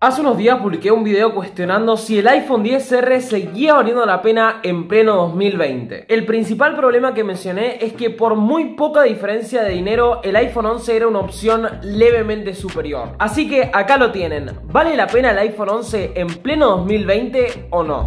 Hace unos días publiqué un video cuestionando si el iPhone XR seguía valiendo la pena en pleno 2020. El principal problema que mencioné es que por muy poca diferencia de dinero el iPhone 11 era una opción levemente superior. Así que acá lo tienen, ¿vale la pena el iPhone 11 en pleno 2020 o no?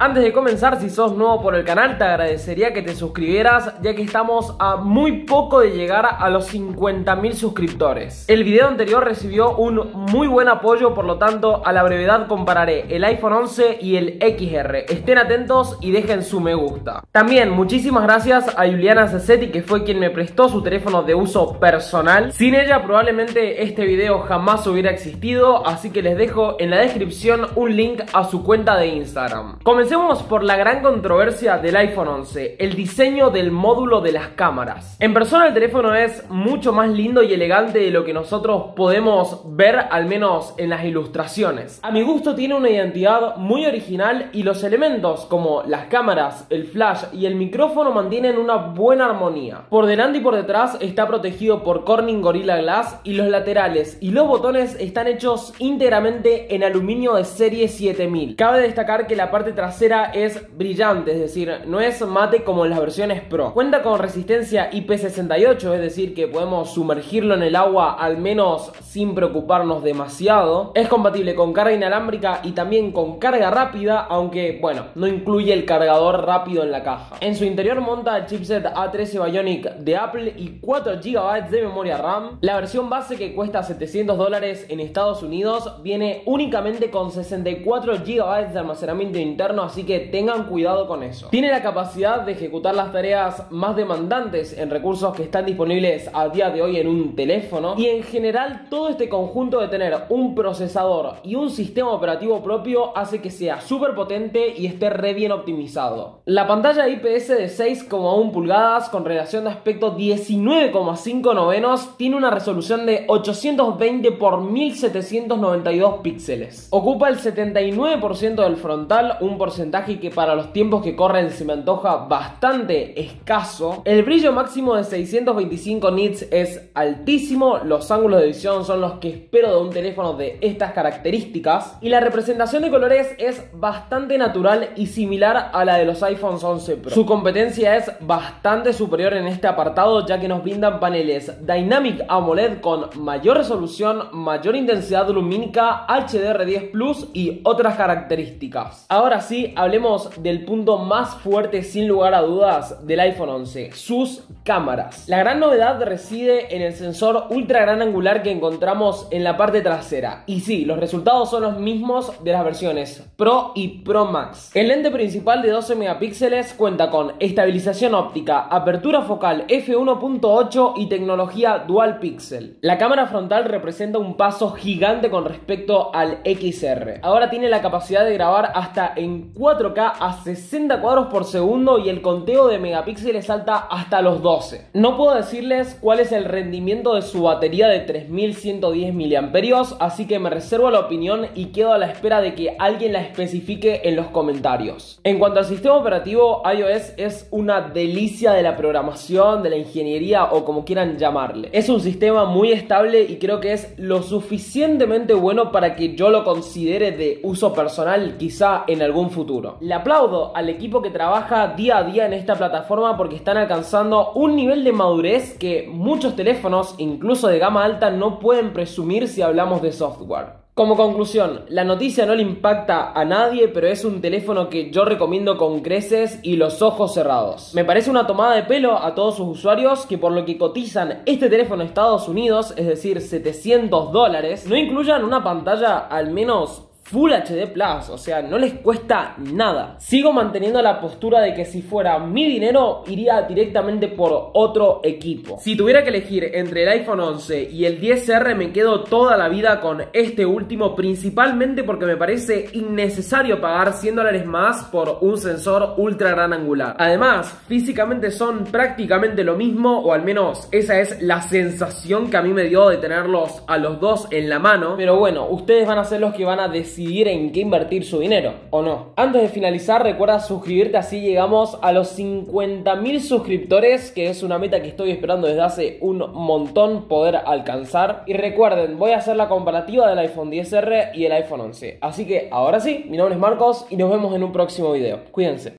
Antes de comenzar, si sos nuevo por el canal, te agradecería que te suscribieras, ya que estamos a muy poco de llegar a los 50.000 suscriptores. El video anterior recibió un muy buen apoyo, por lo tanto, a la brevedad compararé el iPhone 11 y el XR. Estén atentos y dejen su me gusta. También muchísimas gracias a Juliana Cesetti, que fue quien me prestó su teléfono de uso personal. Sin ella probablemente este video jamás hubiera existido, así que les dejo en la descripción un link a su cuenta de Instagram. Comencemos por la gran controversia del iPhone 11, el diseño del módulo de las cámaras. En persona el teléfono es mucho más lindo y elegante de lo que nosotros podemos ver, al menos en las ilustraciones. A mi gusto tiene una identidad muy original y los elementos como las cámaras, el flash y el micrófono mantienen una buena armonía. Por delante y por detrás está protegido por Corning Gorilla Glass y los laterales y los botones están hechos íntegramente en aluminio de serie 7000. Cabe destacar que la parte trasera es brillante, es decir, no es mate como en las versiones Pro. Cuenta con resistencia IP68, es decir, que podemos sumergirlo en el agua al menos sin preocuparnos demasiado. Es compatible con carga inalámbrica y también con carga rápida, aunque, bueno, no incluye el cargador rápido en la caja. En su interior monta el chipset A13 Bionic de Apple y 4 GB de memoria RAM. La versión base, que cuesta $700 en Estados Unidos, viene únicamente con 64 GB de almacenamiento interno, así que tengan cuidado con eso. Tiene la capacidad de ejecutar las tareas más demandantes en recursos que están disponibles a día de hoy en un teléfono. Y en general, todo este conjunto de tener un procesador y un sistema operativo propio hace que sea súper potente y esté re bien optimizado. La pantalla IPS de 6,1 pulgadas con relación de aspecto 19,5 novenos tiene una resolución de 820 x 1792 píxeles. Ocupa el 79% del frontal, un porcentaje que para los tiempos que corren se me antoja bastante escaso. El brillo máximo de 625 nits es altísimo, los ángulos de visión son los que espero de un teléfono de estas características y la representación de colores es bastante natural y similar a la de los iPhones 11 Pro. Su competencia es bastante superior en este apartado, ya que nos brindan paneles Dynamic AMOLED con mayor resolución, mayor intensidad lumínica, HDR10 Plus y otras características. Ahora sí, hablemos del punto más fuerte sin lugar a dudas del iPhone 11, sus cámaras. La gran novedad reside en el sensor ultra gran angular que encontramos en la parte trasera. Y sí, los resultados son los mismos de las versiones Pro y Pro Max. El lente principal de 12 megapíxeles cuenta con estabilización óptica, apertura focal f1.8 y tecnología dual pixel. La cámara frontal representa un paso gigante con respecto al XR. Ahora tiene la capacidad de grabar hasta en 4K a 60 cuadros por segundo y el conteo de megapíxeles salta hasta los 12. No puedo decirles cuál es el rendimiento de su batería de 3110 mAh, así que me reservo la opinión y quedo a la espera de que alguien la especifique en los comentarios. En cuanto al sistema operativo, iOS es una delicia de la programación, de la ingeniería o como quieran llamarle. Es un sistema muy estable y creo que es lo suficientemente bueno para que yo lo considere de uso personal, quizá en algún futuro. Le aplaudo al equipo que trabaja día a día en esta plataforma porque están alcanzando un nivel de madurez que muchos teléfonos, incluso de gama alta, no pueden presumir si hablamos de software. Como conclusión, la noticia no le impacta a nadie, pero es un teléfono que yo recomiendo con creces y los ojos cerrados. Me parece una tomada de pelo a todos sus usuarios que, por lo que cotizan este teléfono en Estados Unidos, es decir, $700, no incluyan una pantalla al menos Full HD Plus, o sea, no les cuesta nada. Sigo manteniendo la postura de que si fuera mi dinero, iría directamente por otro equipo. Si tuviera que elegir entre el iPhone 11 y el XR, me quedo toda la vida con este último, principalmente porque me parece innecesario pagar $100 más por un sensor ultra gran angular. Además, físicamente son prácticamente lo mismo, o al menos esa es la sensación que a mí me dio de tenerlos a los dos en la mano. Pero bueno, ustedes van a ser los que van a decidir decidir en qué invertir su dinero o no. Antes de finalizar, recuerda suscribirte, así llegamos a los 50.000 suscriptores, que es una meta que estoy esperando desde hace un montón poder alcanzar. Y recuerden, voy a hacer la comparativa del iPhone XR y el iPhone 11. Así que ahora sí, mi nombre es Marcos y nos vemos en un próximo video. Cuídense.